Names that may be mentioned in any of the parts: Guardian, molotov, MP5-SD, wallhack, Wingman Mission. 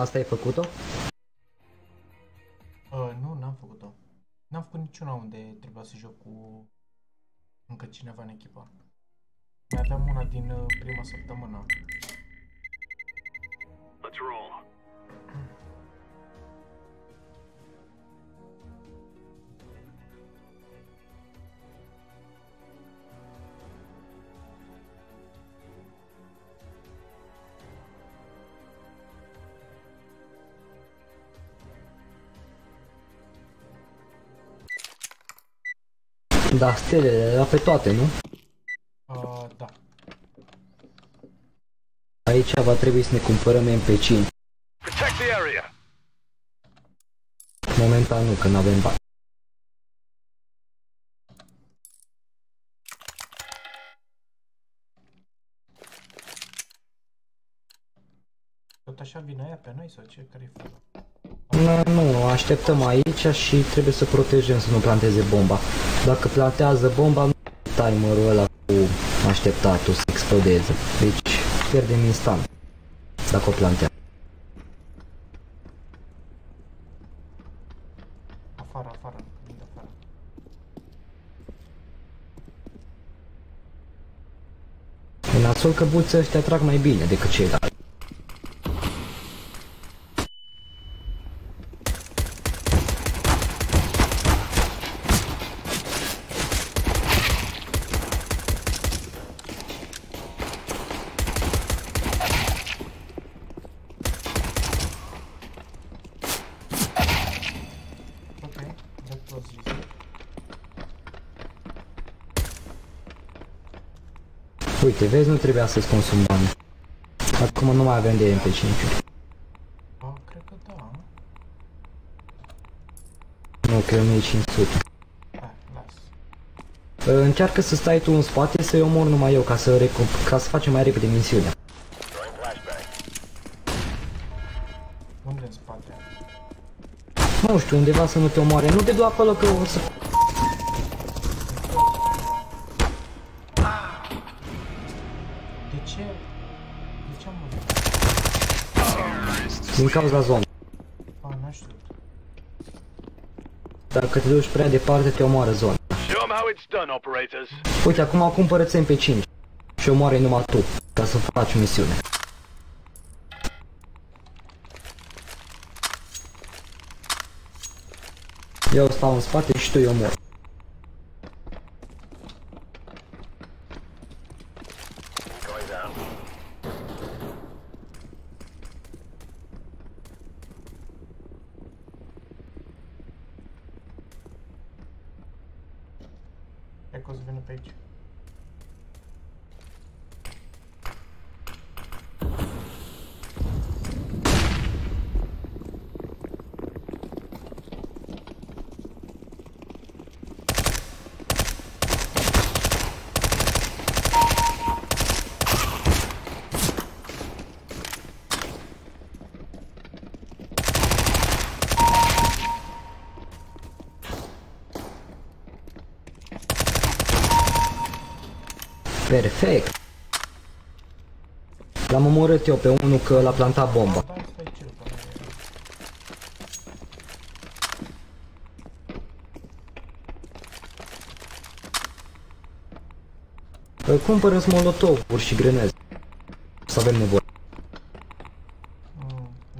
Asta ai făcut-o? Nu, n-am făcut-o. N-am făcut niciuna unde trebuia să joc cu încă cineva în echipă. Mai aveam una din prima săptămână. Let's roll. Da, stelele erau pe toate, nu? Da. Aici va trebui să ne cumpărăm MP5. Momentan nu, că n-avem bani. Tot așa vine aia pe noi sau ce? Care-i fără? Nu, așteptăm aici și trebuie să protejăm să nu planteze bomba. Dacă plantează bomba, nu timerul ăla cu așteptatul să explodeze. Deci pierdem instant dacă o plantează. Afară, afară, din afară. În nasul căbuță ăștia trag mai bine decât ceilalți. Uite, vezi, nu trebuia să-ți consum bani. Acum nu mai avem de MP5-uri. A, cred că da. Nu, că e 1500. Da, las. Încearcă să stai tu în spate, să-i omor numai eu, ca să facem mai repede misiunea. Unde în spate? Nu știu, undeva să nu te omoare. Nu te du acolo că o să... Din cauza zonei. Nu știu. Dacă te duci prea departe, te omoară zona. Uite, acum cumpără-ți MP5 și omoară-i numai tu, ca să faci misiune. Eu stau în spate și tu îi omori. Perfect! L-am omorât eu pe unul că l-a plantat bomba. Cumpără-ți molotov-uri și grenezi. Să avem nevoie.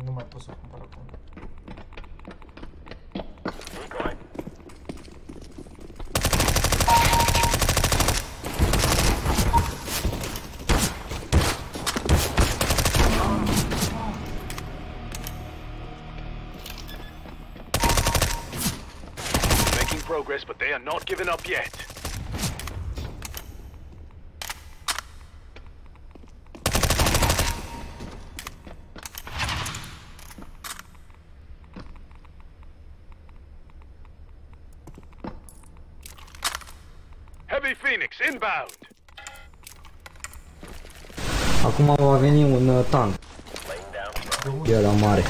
Nu mai pot să cumpăr acum. But they are not given up yet. Heavy Phoenix inbound. Acum va veni un tank. E ăla mare.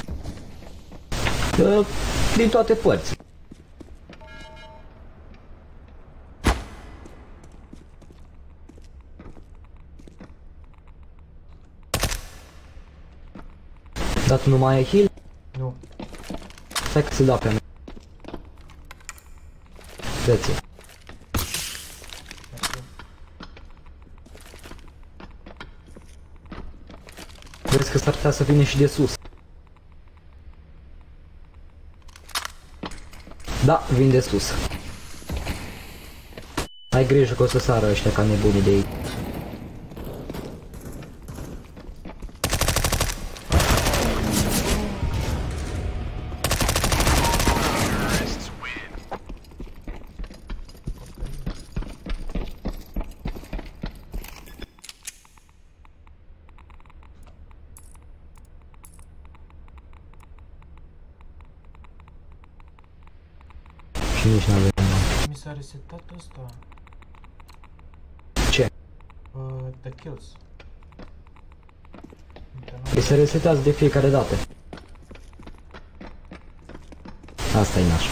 Din toate părți. Dat nu mai e heal? Nu. Stai că se da pe mine. Dă-ți-o. Vezi că s-ar putea să vine și de sus. Da, vin de sus. Ai grijă că o să sară ăștia ca nebunii de aici. Și nici n-avem. Mi s-a resetat ăsta. Ce? The kills. Îi se resetează de fiecare dată. Asta-i nașul.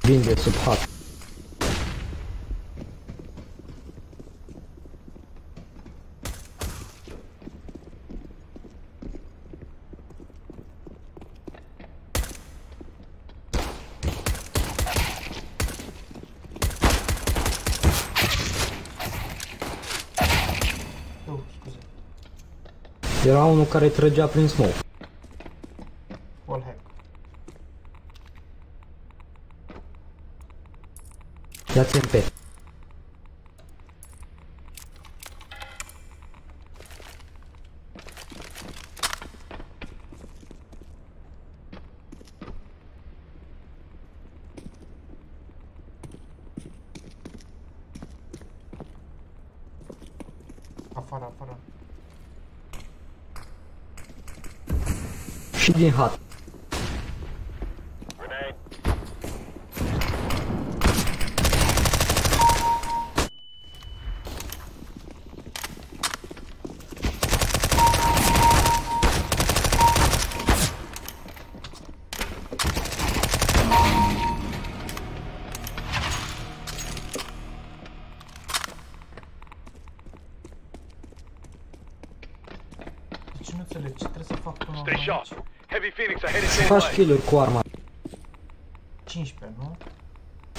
Vin de sub hat. Era unul care trăgea prin smoke. Wallhack. Dați MP. Afară, afară. Și din hat. Deci nu înțeleg ce trebuie să fac până la aici. Să faci kill-uri cu arma. 15, nu?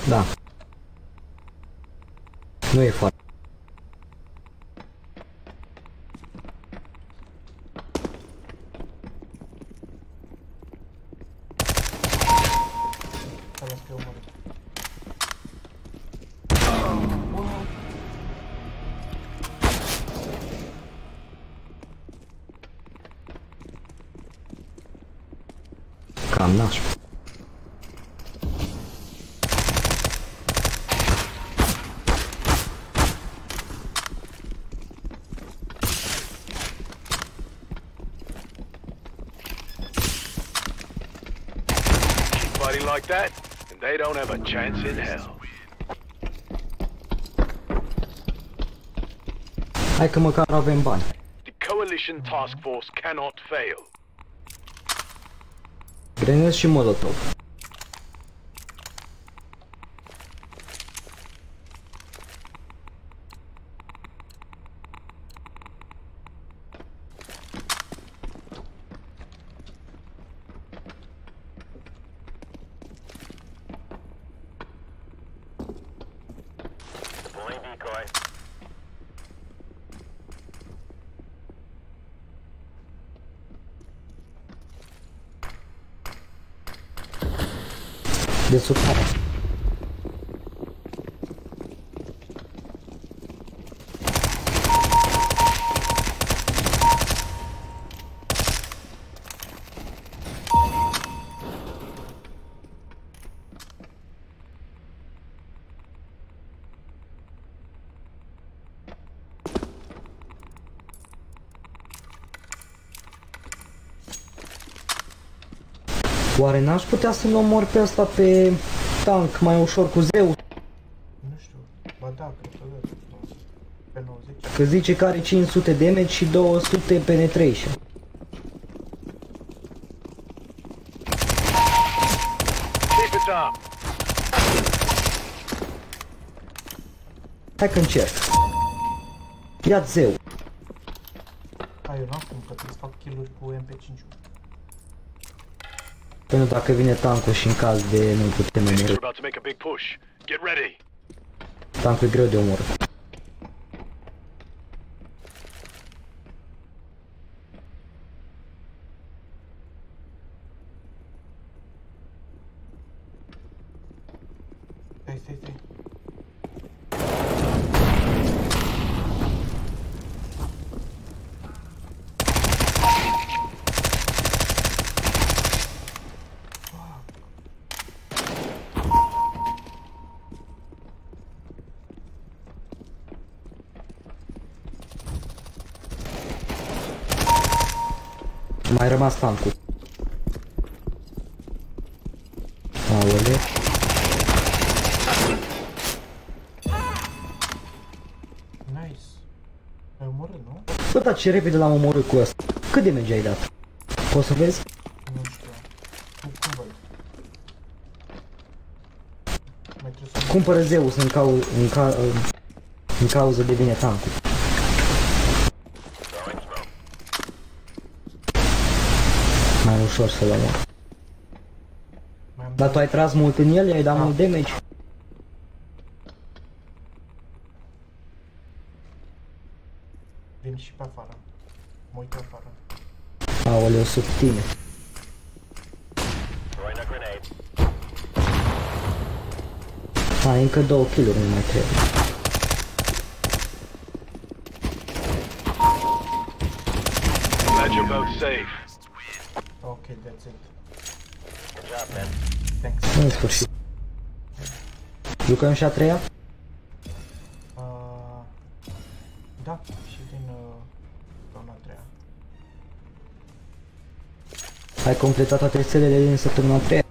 Da. Nu e foarte. Cam nașpa. Fighting like that, and they don't have a chance in hell. Hai că măcar avem bani. The coalition task force cannot fail. Grenez și molotov. De sub hat. Oare n-aș putea să-l omor pe ăsta pe tank mai ușor cu zeu? Nu știu, ba da, cred că da, pe 90. Că zice că are 500 damage și 200 penetration. up. Hai că încerc. Ia zeu. Eu n-am cum, că trebuie să fac kill-uri cu MP5. Pentru dacă vine tankul și în caz de nu putem omorâ. Tankul e greu de omorât. Mai rămas tankul. Aole. Nice. Ai omorât, nu? Bă, dar ce repede l-am omorât cu ăsta. Cât de damage ai dat? Poți să vezi? Nu știu. Cum văd? Cumpără Zeus în cauză devine tankul. Mai ușor să-l omor. Dar tu ai tras mult în el, i-ai dat mult damage. Vin și pe afară. Mă uit afară. Aoleu, sub tine. Hai, încă 2 kill-uri nu mai trebuie. Ok, that's it. Good job, man. Thanks. În sfârșit. Jucăm și a treia? Da, și din zona a treia. Ai completat toate stelele din săptămâna a treia?